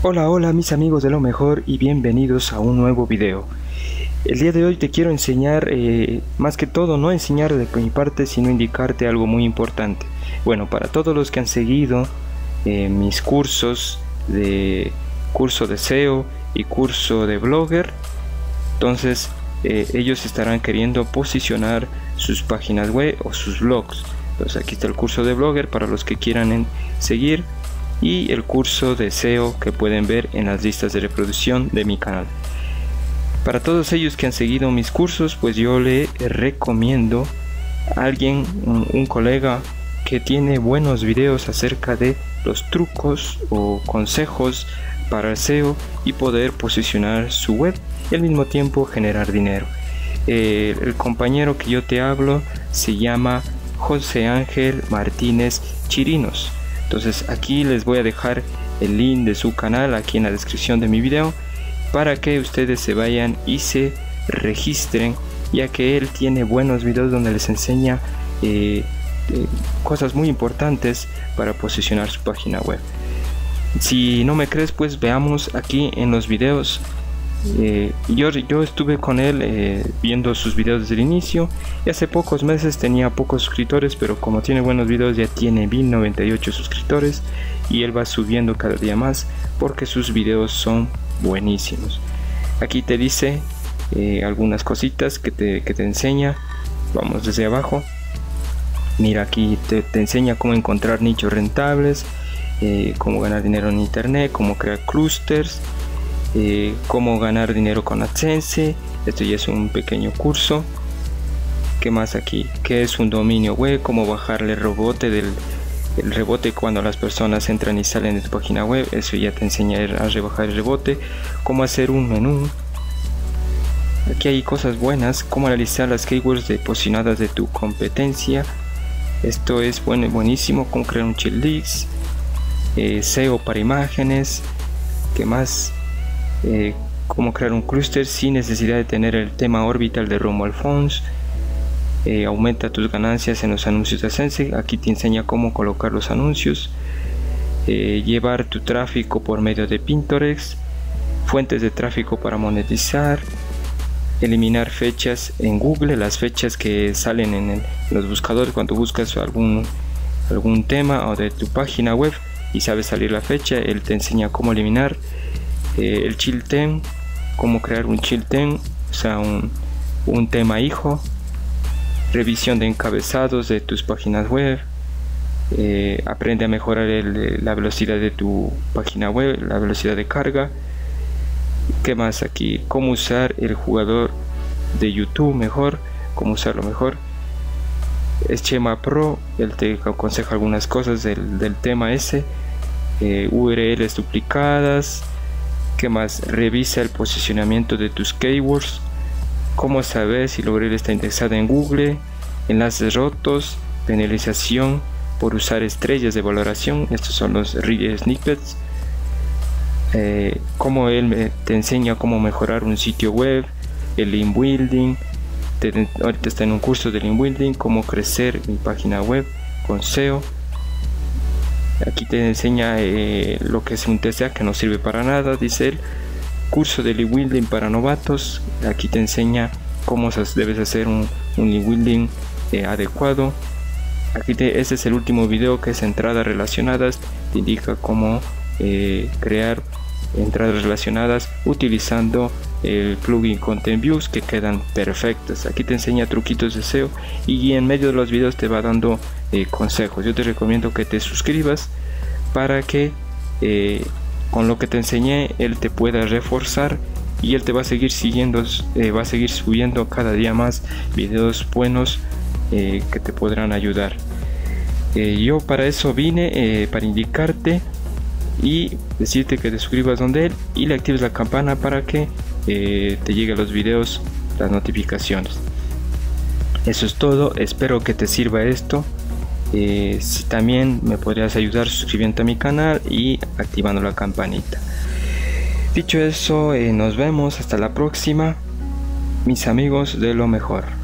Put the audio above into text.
Hola, hola mis amigos de lo mejor y bienvenidos a un nuevo video. El día de hoy te quiero enseñar, más que todo no enseñar de mi parte, sino indicarte algo muy importante. Bueno, para todos los que han seguido mis cursos de SEO y curso de blogger, entonces ellos estarán queriendo posicionar sus páginas web o sus blogs. Entonces aquí está el curso de blogger para los que quieran seguir, y el curso de SEO que pueden ver en las listas de reproducción de mi canal. Para todos ellos que han seguido mis cursos, pues yo le recomiendo a alguien, un colega que tiene buenos videos acerca de los trucos o consejos para el SEO y poder posicionar su web y al mismo tiempo generar dinero. El compañero que yo te hablo se llama José Ángel Martínez Chirinos. Entonces aquí les voy a dejar el link de su canal aquí en la descripción de mi video para que ustedes se vayan y se registren, ya que él tiene buenos videos donde les enseña cosas muy importantes para posicionar su página web. Si no me crees, pues veamos aquí en los videos. Yo estuve con él viendo sus videos desde el inicio, y hace pocos meses tenía pocos suscriptores, pero como tiene buenos videos ya tiene 1098 suscriptores y él va subiendo cada día más porque sus videos son buenísimos. Aquí te dice algunas cositas que te enseña. Vamos desde abajo. Mira, aquí te enseña cómo encontrar nichos rentables, cómo ganar dinero en internet, cómo crear clusters, cómo ganar dinero con AdSense. Esto ya es un pequeño curso. ¿Qué más aquí? ¿Qué es un dominio web? ¿Cómo bajarle el rebote cuando las personas entran y salen de tu página web? Eso ya te enseña a rebajar el rebote. ¿Cómo hacer un menú? Aquí hay cosas buenas. ¿Cómo analizar las keywords posicionadas de tu competencia? Esto es buenísimo. ¿Cómo crear un checklist? SEO para imágenes. ¿Qué más? Cómo crear un clúster sin necesidad de tener el tema orbital de Romuald Fons. Aumenta tus ganancias en los anuncios de AdSense. Aquí te enseña cómo colocar los anuncios, llevar tu tráfico por medio de Pinterest, fuentes de tráfico para monetizar, eliminar fechas en Google, las fechas que salen en los buscadores cuando buscas algún tema o de tu página web y sabes salir la fecha. Él te enseña cómo eliminar el chilten, cómo crear un chilten, o sea un tema hijo, revisión de encabezados de tus páginas web, aprende a mejorar la velocidad de tu página web, la velocidad de carga. ¿Qué más aquí? Cómo usar el jugador de YouTube mejor, cómo usarlo mejor. Schema Pro, él te aconseja algunas cosas del tema ese. URLs duplicadas. ¿Qué más? Revisa el posicionamiento de tus keywords. Cómo saber si la URL está indexada en Google. Enlaces rotos. Penalización por usar estrellas de valoración. Estos son los Read Snippets. Cómo él te enseña cómo mejorar un sitio web. El link building. Ahorita está en un curso de link building. Cómo crecer mi página web con SEO. Aquí te enseña lo que es un TCA que no sirve para nada, dice el curso de link building para novatos. Aquí te enseña cómo debes hacer un link building adecuado. Aquí este es el último video, que es entradas relacionadas. Te indica cómo crear entradas relacionadas utilizando el plugin Content Views, que quedan perfectas. Aquí te enseña truquitos de SEO y en medio de los videos te va dando consejos. Yo te recomiendo que te suscribas para que con lo que te enseñé él te pueda reforzar, y él te va a seguir siguiendo, va a seguir subiendo cada día más videos buenos que te podrán ayudar. Yo para eso vine, para indicarte y decirte que te suscribas donde él y le actives la campana para que te lleguen los videos, las notificaciones. Eso es todo, espero que te sirva esto. Si también me podrías ayudar suscribiéndote a mi canal y activando la campanita. Dicho eso, nos vemos hasta la próxima, mis amigos de lo mejor.